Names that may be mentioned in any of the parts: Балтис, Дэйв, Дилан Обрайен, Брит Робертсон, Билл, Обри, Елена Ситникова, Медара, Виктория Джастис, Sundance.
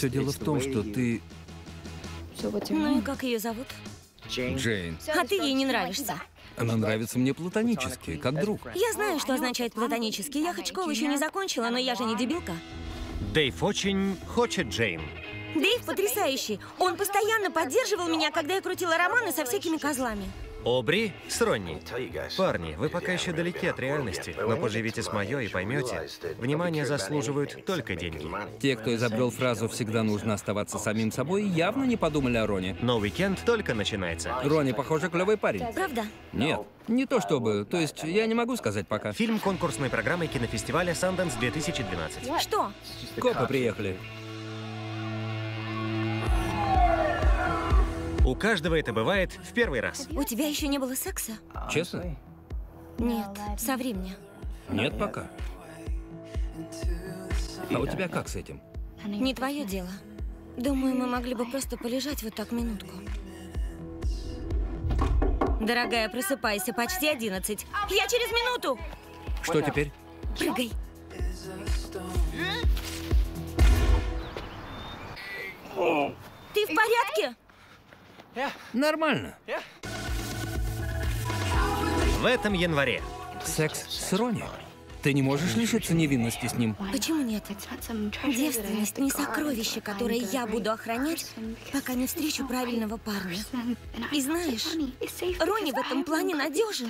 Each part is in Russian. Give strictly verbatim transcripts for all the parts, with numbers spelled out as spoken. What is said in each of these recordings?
Все дело в том, что ты... Ну, как ее зовут? Джейн. А ты ей не нравишься. Она нравится мне платонически, как друг. Я знаю, что означает платонически. Я хоть школу еще не закончила, но я же не дебилка. Дэйв очень хочет Джейн. Дэйв потрясающий. Он постоянно поддерживал меня, когда я крутила романы со всякими козлами. Обри с Ронни. Парни, вы пока еще далеки от реальности, но поживите с моё и поймете, внимание заслуживают только деньги. Те, кто изобрел фразу «всегда нужно оставаться самим собой», явно не подумали о Ронни. Но уикенд только начинается. Ронни, похоже, клевый парень. Правда? Нет. Не то чтобы. То есть я не могу сказать пока. Фильм конкурсной программы кинофестиваля Sundance две тысячи двенадцать. Что? Копы приехали. У каждого это бывает в первый раз. У тебя еще не было секса? Честно? Нет, со временем. Нет пока. А у тебя как с этим? Не твое дело. Думаю, мы могли бы просто полежать вот так минутку. Дорогая, просыпайся, почти одиннадцать. Я через минуту! Что теперь? Прыгай. Ты в порядке? Нормально. В этом январе. Секс с Ронни. Ты не можешь лишиться невинности с ним. Почему нет? Девственность не сокровище, которое я буду охранять, пока не встречу правильного парня. И знаешь, Ронни в этом плане надежен.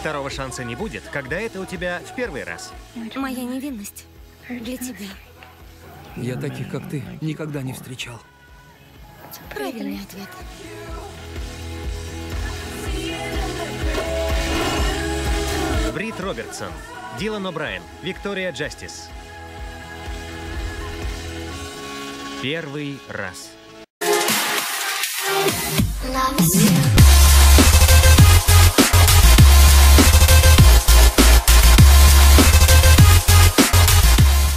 Второго шанса не будет, когда это у тебя в первый раз. Моя невинность для тебя. Я таких, как ты, никогда не встречал. Правильный ответ. Брит Робертсон, Дилан Обрайен, Виктория Джастис. Первый раз.